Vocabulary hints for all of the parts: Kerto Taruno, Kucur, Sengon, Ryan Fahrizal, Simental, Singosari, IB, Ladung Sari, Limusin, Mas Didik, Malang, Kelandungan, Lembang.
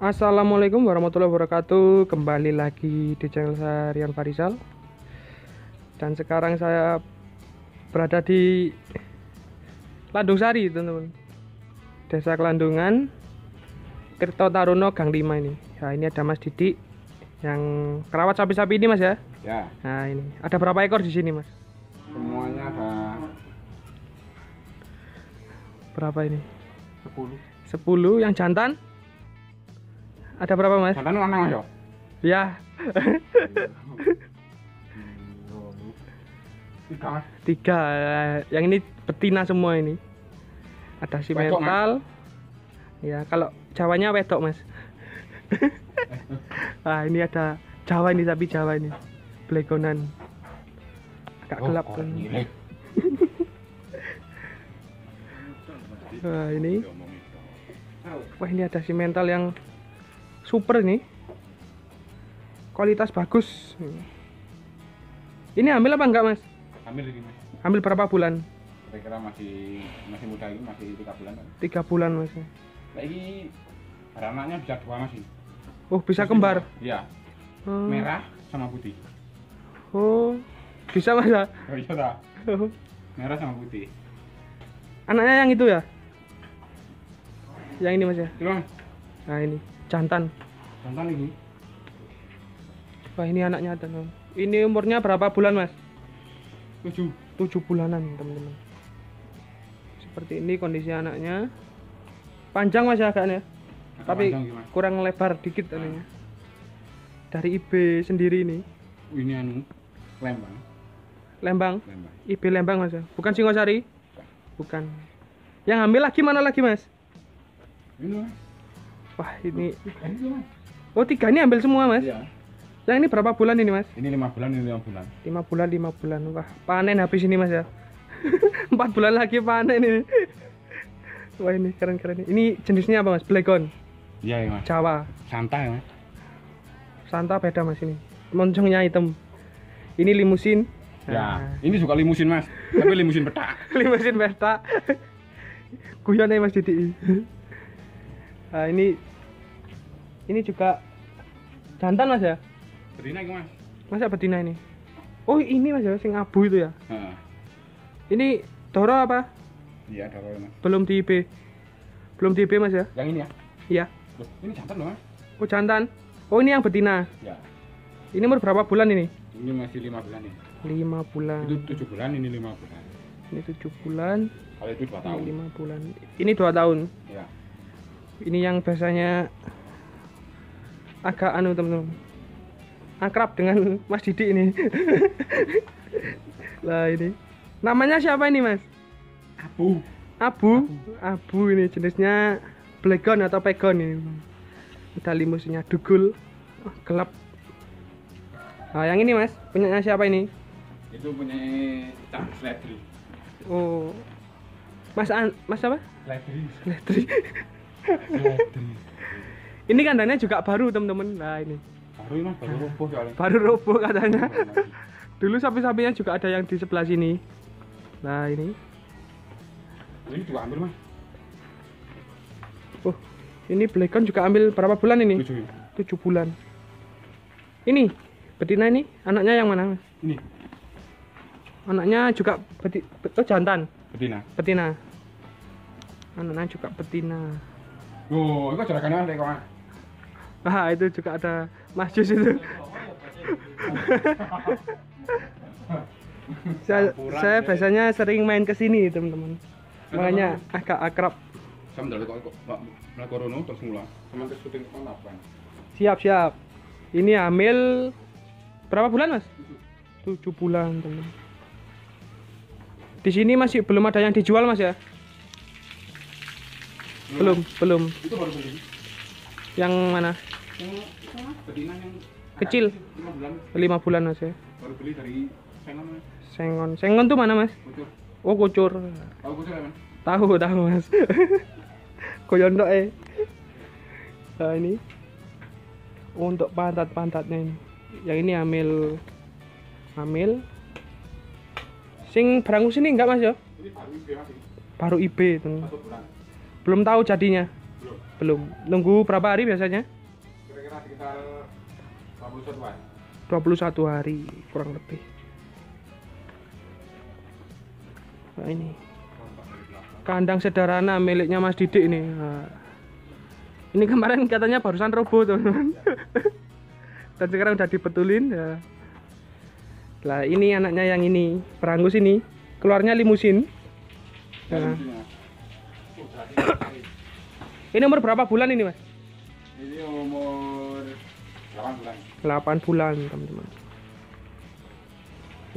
Assalamualaikum warahmatullahi wabarakatuh. Kembali lagi di channel saya, Ryan Fahrizal. Dan sekarang saya berada di Ladung Sari, teman-teman. Desa Kelandungan, Kerto Taruno Gang 5 ini. Nah, ini ada Mas Didik yang kerawat sapi-sapi ini, Mas, ya? Ya. Nah, ini. Ada berapa ekor di sini, Mas? Semuanya ada. Berapa ini? 10. Yang jantan? Ada berapa, Mas? Jantan lanang, Mas, ya? Ya. 3. Yang ini betina semua ini. Ada si mental. Ya, kalau Jawanya wedok, Mas. Nah, ini ada Jawa ini, tapi Jawa ini. Belegonan. Agak gelap kan. Nah, ini. Wah, ini ada si mental yang super nih, kualitas bagus. Ini hamil apa enggak, Mas? Hamil ini, Mas. Hamil berapa bulan? Kira-kira masih muda ini, masih 3 bulan. Kan? 3 bulan, Mas. Nah, ini anaknya bisa 2, Mas. Oh, bisa terus kembar? Iya. Merah sama putih. Oh, bisa, Mas? Oh, iya, tak. Merah sama putih. Anaknya yang itu ya? Yang ini, Mas, ya? Mas. Nah, ini jantan ini. Wah, ini anaknya ada. Ini umurnya berapa bulan, Mas? 7 bulanan, teman-teman. Seperti ini kondisi anaknya. Panjang, Mas, ya, agaknya. Tapi panjang, kurang lebar dikit anaknya. Dari IB sendiri ini. Ini anu Lembang. Lembang. IB Lembang, Mas, ya. Bukan Singosari? Bukan. Yang ambil lagi mana lagi, Mas? Ini, Mas. Wah, ini. Oh, 3 ini ambil semua, Mas? Iya. Yang ini berapa bulan ini, Mas? Ini 5 bulan, ini 5 bulan. 5 bulan. Wah, panen habis ini, Mas, ya. 4 bulan lagi panen ini. Wah, ini keren. Ini jenisnya apa, Mas? Belegon? Iya, Mas. Jawa. Santa, ya, Mas. Santa beda, Mas, ini. Moncongnya hitam. Ini limusin. Ya, nah, ini juga limusin, Mas. Tapi limusin petak. Limusin petak. Guyon ya, Mas Didik. Nah, ini juga jantan, Mas, ya? Betina ini, Mas. Masa betina ini? Oh, ini, Mas, ya, sing abu itu, ya? Nah. Ini doro apa? Iya, doro, Mas. Belum di IB, Mas, ya? Yang ini, ya? Iya. Ini jantan loh, Mas. Oh, jantan. Oh, ini yang betina? Iya. Ini umur berapa bulan ini? Ini masih 5 bulan ini. 5 bulan. Itu 7 bulan, ini 5 bulan. Ini 7 bulan. Kalau itu 2 tahun. Ini 5 bulan. Ini 2 tahun? Iya. Ini yang biasanya agak anu, teman-teman, akrab dengan Mas Didik ini. Lah, ini namanya siapa ini, Mas? Abu ini jenisnya belegon atau pegon ini. Ada limusinnya dugul, gelap. Nah, yang ini, Mas, punyanya siapa ini? Itu punya Cak Sledri. Oh, Mas apa? Sledri. Ini kandangnya juga baru, teman-teman. Nah, ini baru roboh soalnya. Baru roboh katanya. Dulu sapi-sapinya juga ada yang di sebelah sini. Nah, ini. Ini juga ambil, Mas. Oh, ini belegon juga ambil berapa bulan ini? 7 bulan. Ini betina ini, anaknya yang mana, Mas? Ini. Anaknya juga jantan. Betina. Anaknya juga betina. Oh, itu jarakannya ada, Mas. Ah, itu juga ada Mas Jus itu. saya biasanya sering main ke sini, teman-teman. Makanya agak akrab. Sambil kok Mbak Corona terus mula. Sambil syuting kon apa? Siap. Ini hamil berapa bulan, Mas? 7 bulan, teman. Di sini masih belum ada yang dijual, Mas, ya? Belum. Itu baru beli. Yang mana? Yang kecil. 5 bulan, Mas, ya. Baru beli dari Sengon, Mas. Sengon tuh mana, Mas? Kucur. Oh, Kucur. Tahu Kucur, Mas? Tahu, Mas. Koyondok, Nah, ini. Untuk pantat-pantatnya ini. Yang ini hamil. Sing barangku sini enggak, Mas, ya? Ini baru IB, Mas. Baru IB, teman. Belum tahu jadinya. Belum. Belum. Nunggu berapa hari biasanya? Kira-kira sekitar 21 hari. 21 hari kurang lebih. Nah, ini kandang sederhana miliknya Mas Didik ini. Nah, ini kemarin katanya barusan roboh, teman-teman. Dan sekarang udah dibetulin. Ya. Nah, ini anaknya yang ini, perangus ini. Keluarnya limusin. Nah. Ini umur berapa bulan ini, Mas? Ini umur 8 bulan. 8 bulan, teman-teman.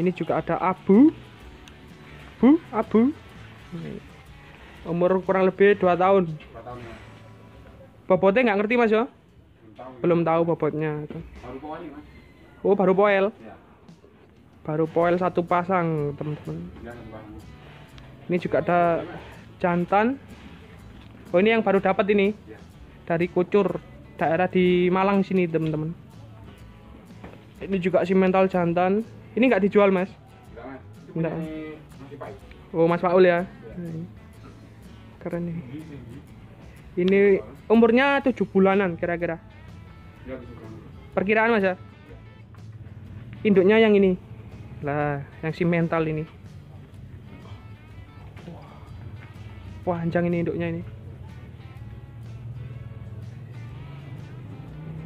Ini juga ada abu. Abu. Umur kurang lebih 2 tahun. 2 tahun. Ya. Bobotnya nggak ngerti, Mas, ya? Belum tahu bobotnya. Baru poel, Mas. Oh, baru poel. Ya. Baru poel satu pasang, teman-teman. Ya, ini juga ada jantan. Oh, ini yang baru dapat ini. Ya. Dari Kucur, daerah di Malang sini, teman-teman. Ini juga simental jantan. Ini nggak dijual, Mas? Nggak. Oh, Mas Paul ya. Ya. Keren nih. Ini umurnya 7 bulanan kira-kira. Ya, perkiraan, Mas, ya? Ya. Induknya yang ini. Lah, yang simental ini. Wah, panjang ini induknya ini.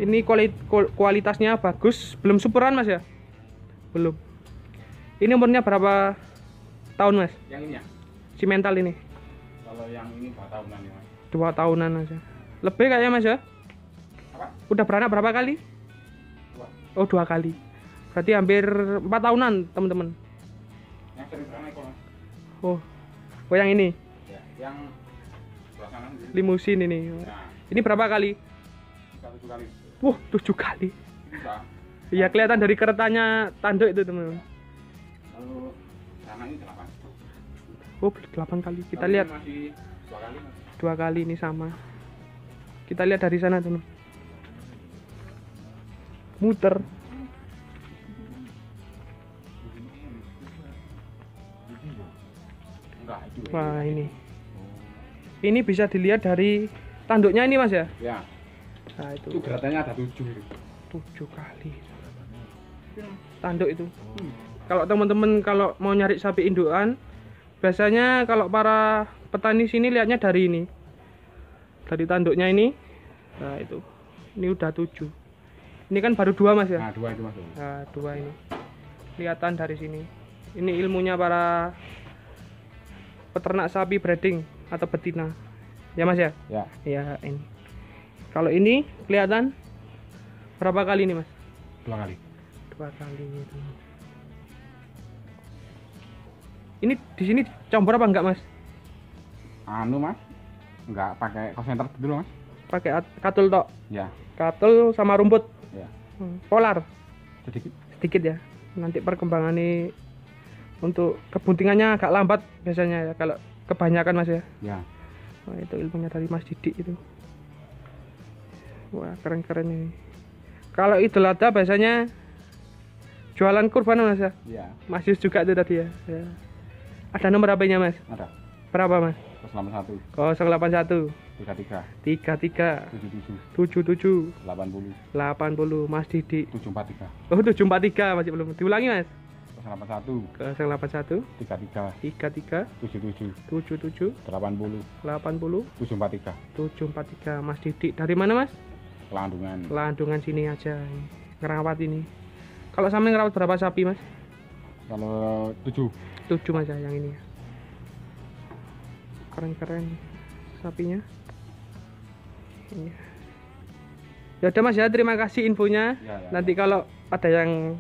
Ini kualitasnya bagus, belum superan, Mas, ya? Belum. Ini umurnya berapa tahun, Mas? Yang ini ya? Simental ini. Kalau yang ini 2 tahunan ya, Mas. 2 tahunan aja. Lebih kayaknya, Mas, ya? Apa? Udah beranak berapa kali? 2. Oh, 2 kali. Berarti hampir 4 tahunan, teman-teman. Yang sering beranak kok, Mas. Oh, yang ini. Ya, yang belakangan ini. Limusin ini. Nah. Ini berapa kali? 7 kali. Wah, 7 kali. Iya, kelihatan dari keretanya tanduk itu, teman-teman. Lalu rananya 8. Oh, 8 kali. Kita lalu lihat. Masih 2 kali. Mas. 2 kali ini sama. Kita lihat dari sana, teman. Muter. Wah, ini. Ini bisa dilihat dari tanduknya ini, Mas, ya? Ya. Nah, itu geratannya ada 7 kali tanduk itu. Kalau teman-teman kalau mau nyari sapi indukan, biasanya kalau para petani sini lihatnya dari ini, dari tanduknya ini. Nah, itu ini udah 7. Ini kan baru 2, Mas, ya? Nah, 2 itu, Mas. Nah, 2 ini kelihatan dari sini. Ini ilmunya para peternak sapi breeding atau betina, ya, Mas, ya? Ya, ya. Ini kalau ini kelihatan berapa kali ini, Mas? 2 kali. 2 kali gitu. Ini di sini campur apa enggak, Mas? Anu, Mas. Enggak pakai konsenter dulu, Mas. Pakai katul tok. Ya. Katul sama rumput. Ya. Polar. Sedikit. Sedikit ya. Nanti perkembangannya untuk kebuntingannya agak lambat biasanya ya, kalau kebanyakan, Mas, ya. Ya. Nah, itu ilmunya dari Mas Didik itu. Wah, keren-keren ini. Kalau Idul Adha biasanya jualan kurban, Mas, ya? Iya. Mas Yus juga itu tadi ya? Ya. Ada nomor HP-nya, Mas? Ada. Berapa, Mas? 081. 081. 33. 77. 80. Mas Didik. 743. Oh, 743 masih belum. Diulangi, Mas. 081. 33. 77. 80. 743. Mas Didik dari mana, Mas? Kelandungan. Kelandungan sini aja. Ngerawat ini. Kalau sampe ngerawat berapa sapi, Mas? Kalau 7, Mas, ya, yang ini. Keren-keren sapinya. Ini. Ya udah, Mas, ya, terima kasih infonya. Ya. Nanti kalau ada yang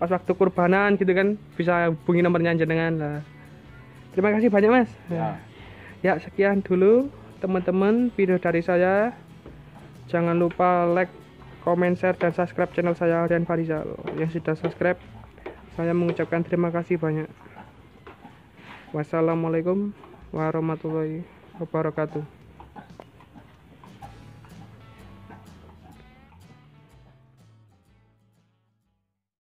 pas waktu kurbanan gitu kan bisa hubungi nomornya jenengan lah. Terima kasih banyak, Mas. Ya. Ya, sekian dulu teman-teman video dari saya. Jangan lupa like, comment, share dan subscribe channel saya, Ryan Fahrizal. Yang sudah subscribe, saya mengucapkan terima kasih banyak. Wassalamualaikum warahmatullahi wabarakatuh.